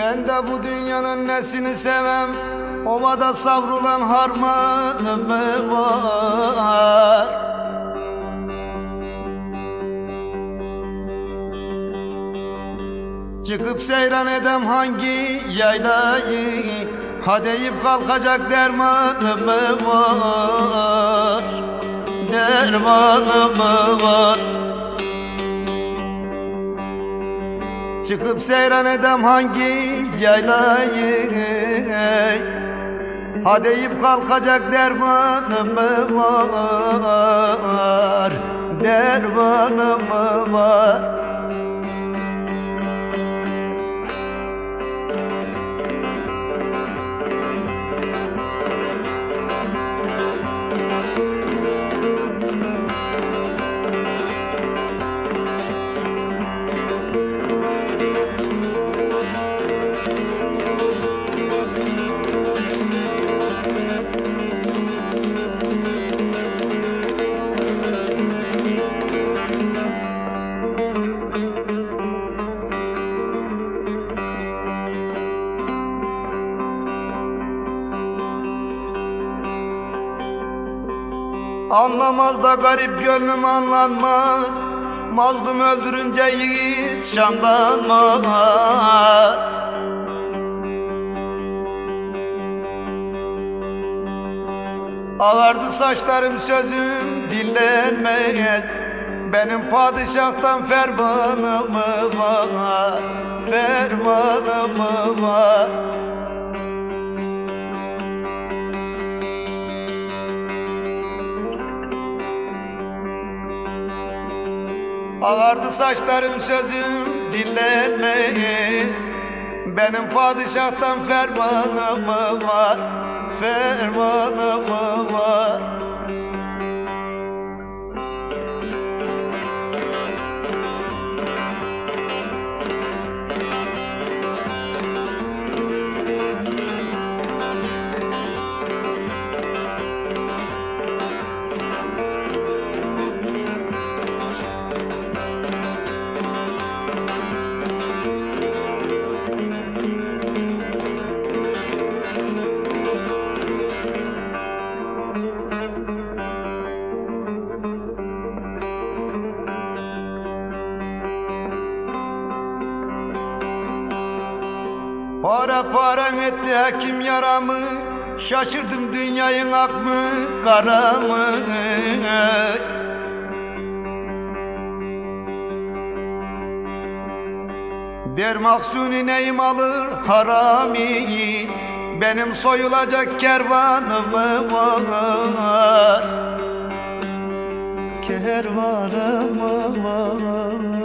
Ben de bu dünyanın nesini sevem, ovada savrulan harmanım mı var? Çıkıp seyran edem hangi yaylayı, ha deyip kalkacak dermanım mı var? Dermanım mı var? Çıkıp seyran edem hangi yaylayı, ha deyip kalkacak dermanım mı var? Dermanım mı var? Anlamaz da garip gönlüm anlanmaz, mazlum öldürünce yiğit şanlanmaz. Ağardı saçlarım sözüm dinlenmez, benim padişahtan fermanım var, fermanım var. Ağardı saçlarım sözüm dinlenmez, benim padişahtan fermanım var, fermanım var. Paran etti hekim yaramı, şaşırdım dünyanın ak mı kara mı? Der mahsuni neyim alır harami, benim soyulacak kervanım var, kervanım var.